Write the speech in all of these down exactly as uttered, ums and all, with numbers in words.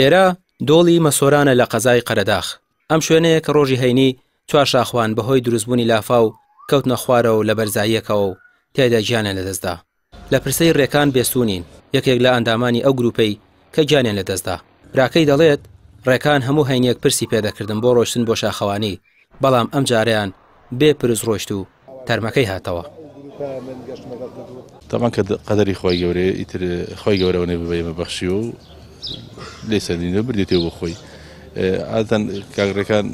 ئێرە دۆڵی مەسۆرانە لە قەزای قەرەداخ. ئەم شوێنەیە کە ڕۆژی هەینی چوار شاخوان بەهۆی دروستبوونی لافاو کەوتنە خوارەوە لە بەرزاییەکەوە و تایدا گیانیان لەدەستدا. لە پرسەی ڕێکان بێستونین، یەکێک لە ئەندامانی ئەو گروپەی کە گیانیان لەدەستدا. براکەی دەڵێت ڕێکان هەموو هەینێک پرسی پێدەکردن بۆ ڕۆشتن بۆ شاخەوانی، بەڵام ئەم جاریان بێ پرس ڕۆشت و تەرمەکەی هاتەوە. تەمان کە قەدەری خۆی گەورەیە، ئیتر خۆی گەورەوانێ ببەیمە بەخشی و لێسەندینە بردێتێ بۆ خۆی. ئازان کاگڕەکان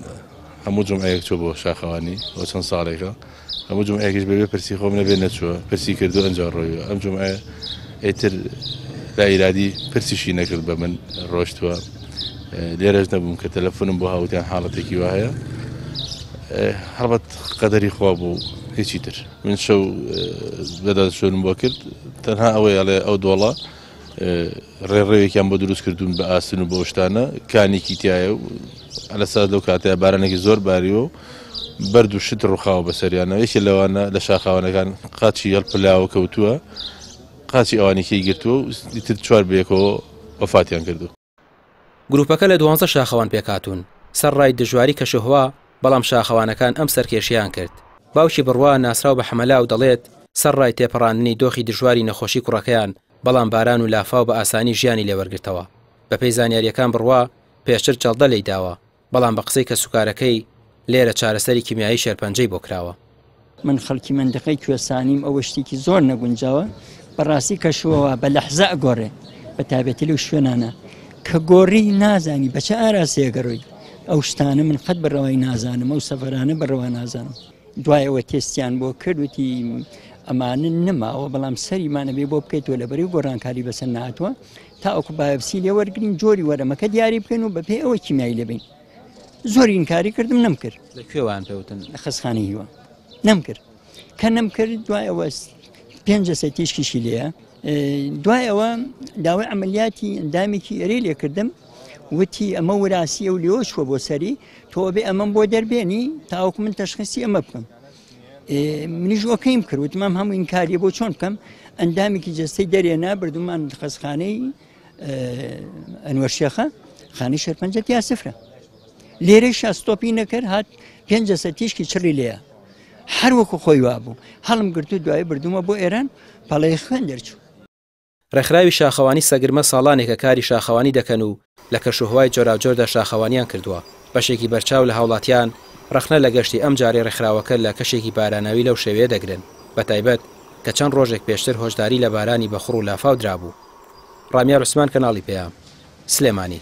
هەموو جومعەیەک چوە بۆ شاخەوانی بۆ چەند ساڵێکە، هەموو جومعەیەکیش بەبێ پرسی خۆم نەبێ نەچووە، پرسی کردو ئەنجا ڕۆیوە. ئەم جومعەیە ئیتر لایرادی پرسیشی نەکرد بە من ڕۆشتووە. لێرەش نەبووم کە تەلەفۆنم بۆ هاوتیان حاڵەتێکی وایە، هەڵبەت قەدەری خوا بوو هیچی تر. من شەو بەدادشۆنم بۆ کرد، تەنها ئەوەی ئەڵێ ئەو دۆڵە ڕێڕێوێکیان بۆ دروست کردوون بە ئاسن و بە شتانە کانێکی تایە و ئەلەسا لەو کاتەیە بارانێکی زۆر باریەوە بەرد و شت ڕووخاوە بەسەریانە. یەکێ لەوانە لە شاخاوانەکان قاچی هەڵپلاوە کەوتووە، قاچی ئەوانێکی گرتووە و ئیتر چوار بەیەکەوە وەفاتیان کردو. گروپەکە لە دوانزە شاخەوان پێکاتون سەرڕای دژواری کەشوهوا، بەڵام شاخەوانەکان ئەم سەرکێشیان کرد. باوکی بڕوا ناسراو بە حەمەلا و دەڵێت سەرڕای تێپەڕاندنی دۆخی دژواری نەخۆشی کوڕەکەیان، بەڵام باران و لافاو بە ئاسانی ژیانی لێوەرگرتەوە. بەپێی زانیاریەکان بڕوا پێشتر جەڵدە لێی داوە، بەڵام بە قسەی کە سوکارەکەی لێرە چارەسەری کیمیایی شێرپەنجەی بۆ کراوە. من خەڵکی مندەقەی کوێسانیم، ئەوە شتێکی زۆر نەگونجاوە. بەڕاستی کەشوهەوا بە لەحزە ئەگۆڕێ، بەتابەتی لەو شوێنانە کە گۆڕی نازانی بە چه ئاراسەیە گەڕۆی. ئەو شتانە من قەت بەڕەوای نازانم، ئەو سەفەرانە بەڕەوا نازانم. دوایەوە تێستیان بۆ کردوتی ئەمانە نەماوە، بەڵام سەریمانە بێ بۆ بکەیتەوە لەبەرەوەی گۆڕانکاری بەسەر نهاتوە تا ئەوکو بایۆپسی لێوەرگرین، جۆری وەرەمەکە دیاری بکەن و بەپێی ئەوە کیمیایی لێبین. زۆری ئینکاری کردم، نەمکرد. لەکوێوان پێوتن؟ لە خەزخانەی هیوا. نەمکرد کە نەمکرد دوایەوە پێنجە سەی تیشکیشی لێیە. دوایەوە داوای ئەمەلیاتی ئەندامێکی ئەرێ لێ کردم، وتی ئەمە وراسی و لۆشوە بۆ سەری تۆ بێ ئەمەم بۆ دەربێنی تاوەکو من تەشخیصی ئەمە بکەم. منیش ئۆکەیم کرد، وتمام هەموو ئینکاریە بۆ چۆن بکەم. ئەندامێکی جەستەی دەرێنا بردومان خەزخانەی ئەنوەر شێخە، خانەی شێرپەنجە تیا سفرە. لێرەی شاستۆپی نەکرد، هات پێنجە سە تیشکی چڕی لێیە، هەر وەکو خۆی وابوو. هەڵم گرتو دوای بردومە بۆ ئێران، پەڵەی خوێن دەرچوو. ڕێکخراوی شاخەوانی سەگرمە ساڵانێکە کاری شاخەوانی دەکەن و لە کەشوهەوای جۆراوجۆردا شاخەوانیان کردووە. بەشێکی بەرچاو لە هاوڵاتیان ڕخنە لە گەشتی ئەم جارێ ڕێکخراوەکە لە کەشێکی بارانەوی لەو شێوەیە دەگرن، بەتایبەت کە چەند ڕۆژێک پێشتر هۆشداری لە بارانی بەخڕ و لافاو درابوو. ڕامیار عوسمان، کەناڵی پێیام، سلێمانی.